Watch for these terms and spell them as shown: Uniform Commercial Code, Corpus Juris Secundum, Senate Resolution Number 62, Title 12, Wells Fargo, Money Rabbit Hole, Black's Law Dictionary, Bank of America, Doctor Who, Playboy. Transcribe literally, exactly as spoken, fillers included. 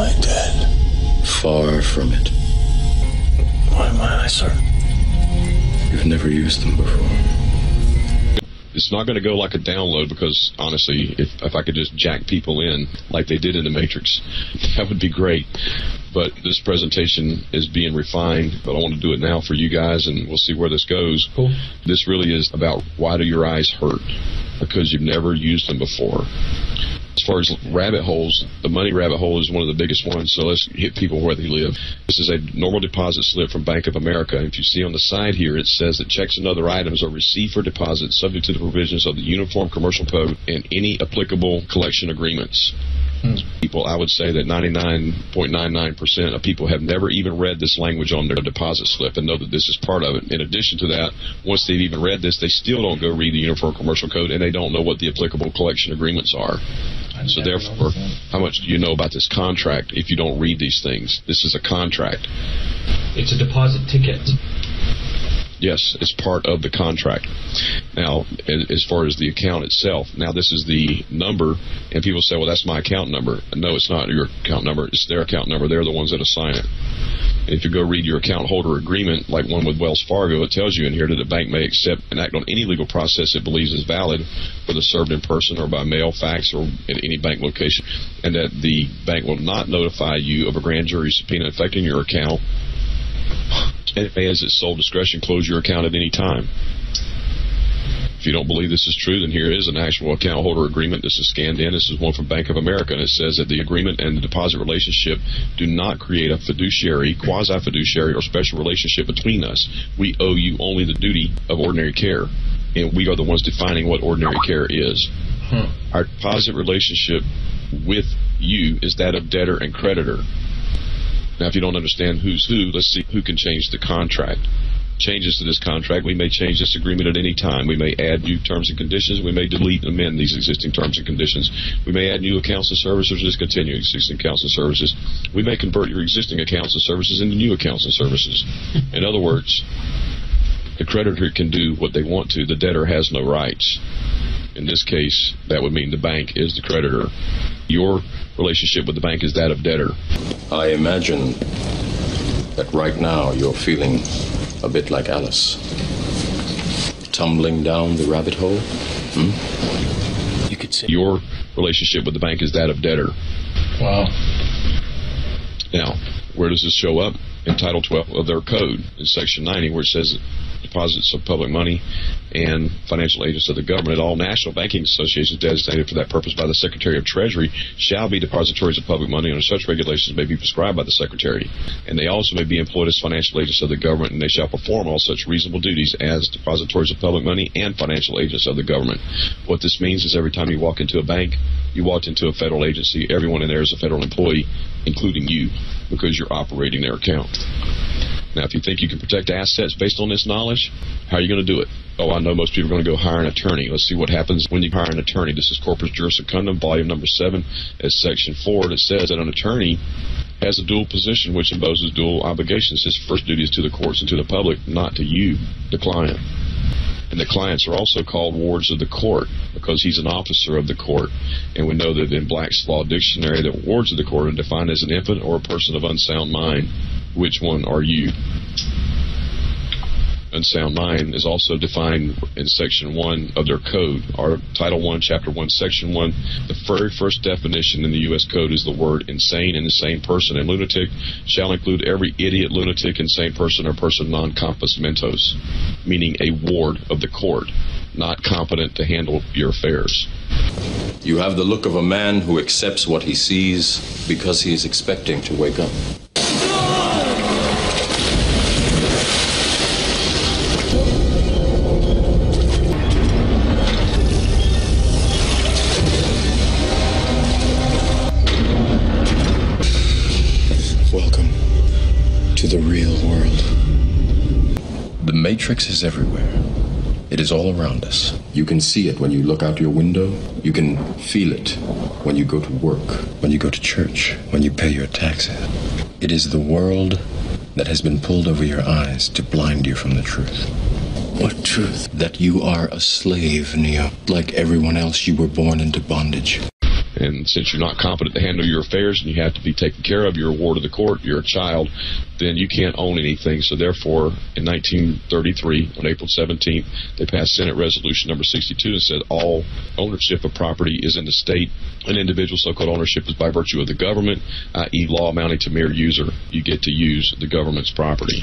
I dead? Far from it. Why am I, sir? You've never used them before. It's not going to go like a download because, honestly, if, if I could just jack people in like they did in The Matrix, that would be great. But this presentation is being refined, but I want to do it now for you guys, and we'll see where this goes. Cool. This really is about why do your eyes hurt? Because you've never used them before. As far as rabbit holes, the money rabbit hole is one of the biggest ones, so let's hit people where they live. This is a normal deposit slip from Bank of America. If you see on the side here, it says that checks and other items are received for deposit subject to the provisions of the Uniform Commercial Code and any applicable collection agreements. Hmm. People, I would say that ninety-nine point nine nine percent of people have never even read this language on their deposit slip and know that this is part of it. In addition to that, once they've even read this, they still don't go read the Uniform Commercial Code, and they don't know what the applicable collection agreements are. So therefore, how much do you know about this contract if you don't read these things? This is a contract. It's a deposit ticket. Yes, it's part of the contract. Now, as far as the account itself, now this is the number, and people say, well, that's my account number. No, it's not your account number. It's their account number. They're the ones that assign it. If you go read your account holder agreement, like one with Wells Fargo, it tells you in here that the bank may accept and act on any legal process it believes is valid, whether served in person or by mail, fax, or at any bank location, and that the bank will not notify you of a grand jury subpoena affecting your account, and it may, as its sole discretion, close your account at any time. If you don't believe this is true, then here is an actual account holder agreement. This is scanned in. This is one from Bank of America, and it says that the agreement and the deposit relationship do not create a fiduciary, quasi-fiduciary, or special relationship between us. We owe you only the duty of ordinary care, and we are the ones defining what ordinary care is. Huh. Our deposit relationship with you is that of debtor and creditor. Now, if you don't understand who's who, let's see who can change the contract. Changes to this contract, we may change this agreement at any time. We may add new terms and conditions. We may delete and amend these existing terms and conditions. We may add new accounts and services, discontinue existing accounts and services. We may convert your existing accounts and services into new accounts and services. In other words, the creditor can do what they want to. The debtor has no rights. In this case, that would mean the bank is the creditor. Your relationship with the bank is that of debtor. I imagine that right now you're feeling a bit like Alice, tumbling down the rabbit hole. Hmm? You could say your relationship with the bank is that of debtor. Wow. Now, where does this show up? In Title twelve of their code, in Section ninety, where it says deposits of public money and financial agents of the government at all national banking associations designated for that purpose by the Secretary of Treasury shall be depositories of public money, and such regulations may be prescribed by the Secretary. And they also may be employed as financial agents of the government, and they shall perform all such reasonable duties as depositories of public money and financial agents of the government. What this means is every time you walk into a bank, you walked into a federal agency, everyone in there is a federal employee, including you, because you're operating their account. Now, if you think you can protect assets based on this knowledge, how are you going to do it? Oh, I know most people are going to go hire an attorney. Let's see what happens when you hire an attorney. This is Corpus Juris Secundum, volume number seven, at section four, and it says that an attorney has a dual position which imposes dual obligations. His first duty is to the courts and to the public, not to you, the client. And the clients are also called wards of the court because he's an officer of the court. And we know that in Black's Law Dictionary that wards of the court are defined as an infant or a person of unsound mind. Which one are you? Unsound mind is also defined in Section one of their code, or Title one, Chapter one, Section one. The very first definition in the U S Code is the word insane, and insane person, and lunatic shall include every idiot, lunatic, insane person, or person non compos mentis, meaning a ward of the court, not competent to handle your affairs. You have the look of a man who accepts what he sees because he is expecting to wake up. The Matrix is everywhere. It is all around us. You can see it when you look out your window. You can feel it when you go to work, when you go to church, when you pay your taxes. It is the world that has been pulled over your eyes to blind you from the truth. What truth? That you are a slave, Neo. Like everyone else, you were born into bondage. and since you're not competent to handle your affairs and you have to be taken care of, you're a ward of the court, you're a child, then you can't own anything. So therefore, in nineteen thirty-three, on April seventeenth, they passed Senate Resolution Number sixty-two and said all ownership of property is in the state. An individual's so-called ownership is by virtue of the government, that is law amounting to mere user. You get to use the government's property.